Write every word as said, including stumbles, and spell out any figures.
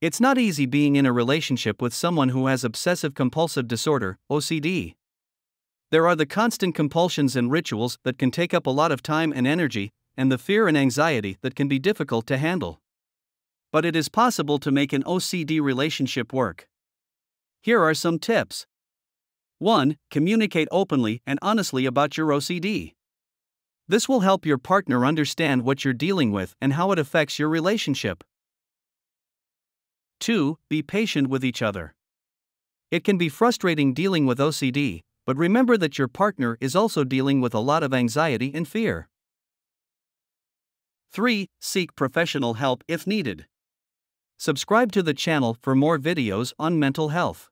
It's not easy being in a relationship with someone who has obsessive-compulsive disorder, O C D. There are the constant compulsions and rituals that can take up a lot of time and energy, and the fear and anxiety that can be difficult to handle. But it is possible to make an O C D relationship work. Here are some tips. one Communicate openly and honestly about your O C D. This will help your partner understand what you're dealing with and how it affects your relationship. two Be patient with each other. It can be frustrating dealing with O C D, but remember that your partner is also dealing with a lot of anxiety and fear. three Seek professional help if needed. Subscribe to the channel for more videos on mental health.